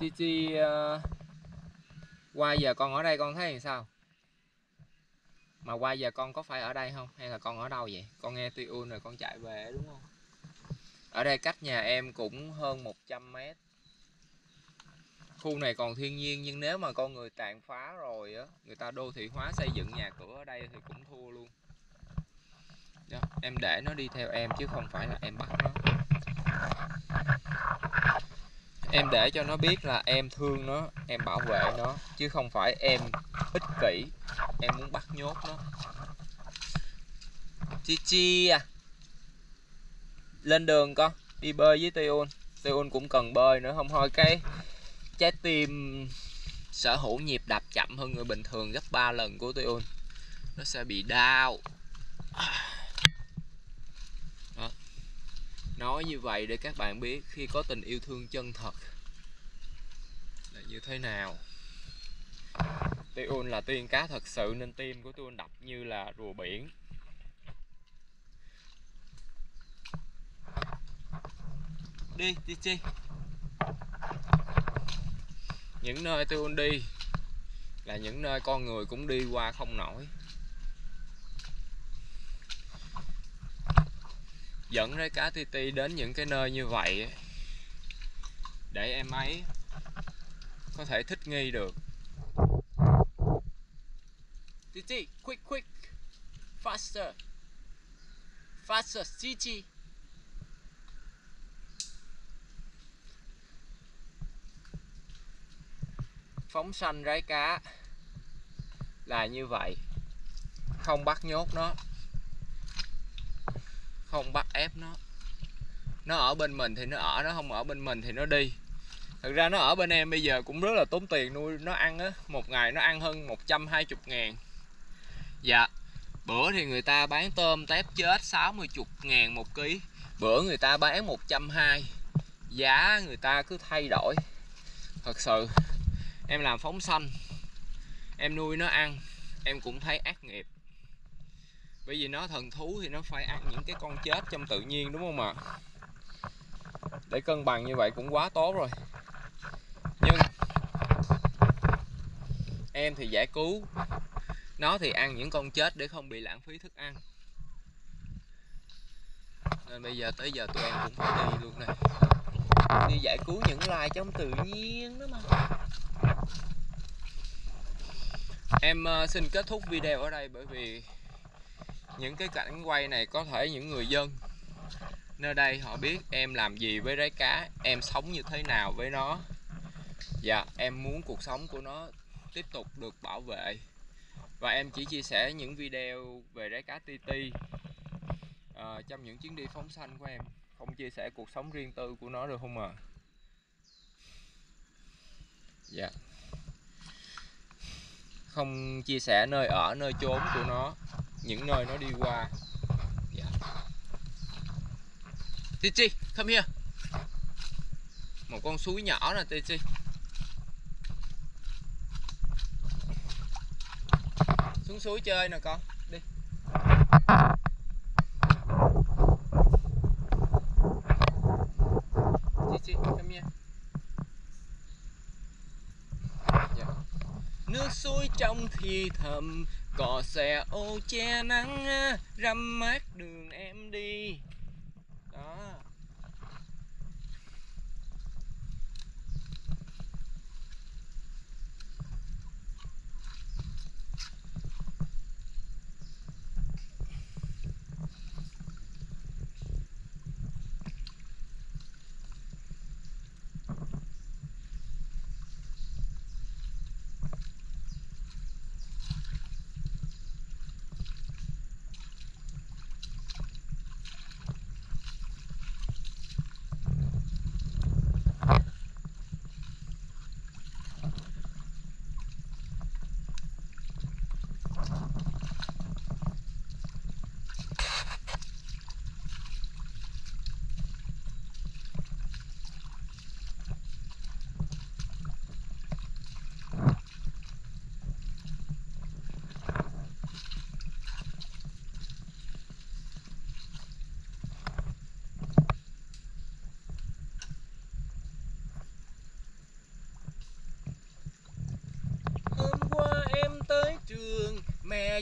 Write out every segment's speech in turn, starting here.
Titi qua giờ con ở đây con thấy làm sao? Mà qua giờ con có phải ở đây không? Hay là con ở đâu vậy? Con nghe Tiun rồi con chạy về đúng không? Ở đây cách nhà em cũng hơn 100 mét. Khu này còn thiên nhiên, nhưng nếu mà con người tàn phá rồi á, người ta đô thị hóa xây dựng nhà cửa ở đây thì cũng thua luôn đó. Em để nó đi theo em chứ không phải là em bắt nó. Em để cho nó biết là em thương nó, em bảo vệ nó, chứ không phải em ích kỷ, em muốn bắt nhốt nó. Titi à, lên đường con, đi bơi với Tiun. Tiun cũng cần bơi nữa, không thôi cái trái tim sở hữu nhịp đập chậm hơn người bình thường gấp 3 lần của Tiun, nó sẽ bị đau đó. Nói như vậy để các bạn biết khi có tình yêu thương chân thật là như thế nào. Tiun là tiên cá thật sự nên tim của Tiun đập như là rùa biển. Đi Titi. Những nơi Tiun đi là những nơi con người cũng đi qua không nổi. Dẫn rái cá Titi đến những cái nơi như vậy để em ấy có thể thích nghi được. Titi, quick quick, faster, faster Titi. Phóng sanh rái cá là như vậy, không bắt nhốt nó, không bắt ép nó. Nó ở bên mình thì nó ở, nó không ở bên mình thì nó đi. Thực ra nó ở bên em bây giờ cũng rất là tốn tiền nuôi nó ăn á, một ngày nó ăn hơn 120.000. Dạ, bữa thì người ta bán tôm tép chết 60.000 một ký, bữa người ta bán 120, giá người ta cứ thay đổi. Thật sự em làm phóng sanh, em nuôi nó ăn, em cũng thấy ác nghiệp. Bởi vì nó thần thú thì nó phải ăn những cái con chết trong tự nhiên đúng không ạ? Để cân bằng như vậy cũng quá tốt rồi. Nhưng em thì giải cứu, nó thì ăn những con chết để không bị lãng phí thức ăn. Nên bây giờ tới giờ tụi em cũng phải đi luôn này. Đi giải cứu những loài trong tự nhiên đó mà. Em xin kết thúc video ở đây, bởi vì những cái cảnh quay này có thể những người dân nơi đây họ biết em làm gì với rái cá, em sống như thế nào với nó. Và em muốn cuộc sống của nó tiếp tục được bảo vệ. Và em chỉ chia sẻ những video về rái cá Titi trong những chuyến đi phóng sanh của em, không chia sẻ cuộc sống riêng tư của nó được không ạ? Dạ. Không chia sẻ nơi ở, nơi trốn của nó, những nơi nó đi qua. Dạ. Titi, come here. Một con suối nhỏ nè Titi. Xuống suối chơi nè con, đi. Titi, come here. Nước suối trong thì thầm, cỏ xè ô che nắng, râm mát đường em đi. Đó.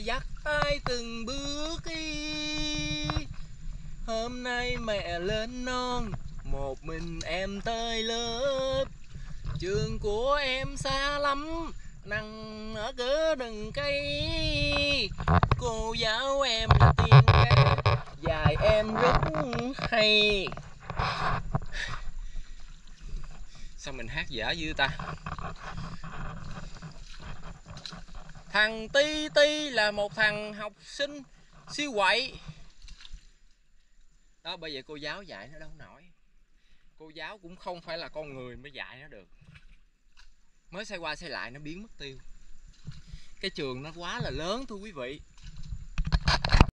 dắt ai từng bước đi. Hôm nay mẹ lên non, một mình em tới lớp. Trường của em xa lắm, nằm ở cửa đừng cây. Cô giáo em là tiên ca, dạy em rất hay. Sao mình hát dở dữ ta. Thằng Titi là một thằng học sinh siêu quậy. Đó, bởi vậy cô giáo dạy nó đâu nổi. Cô giáo cũng không phải là con người mới dạy nó được. Mới xây qua xây lại nó biến mất tiêu. Cái trường nó quá là lớn thưa quý vị.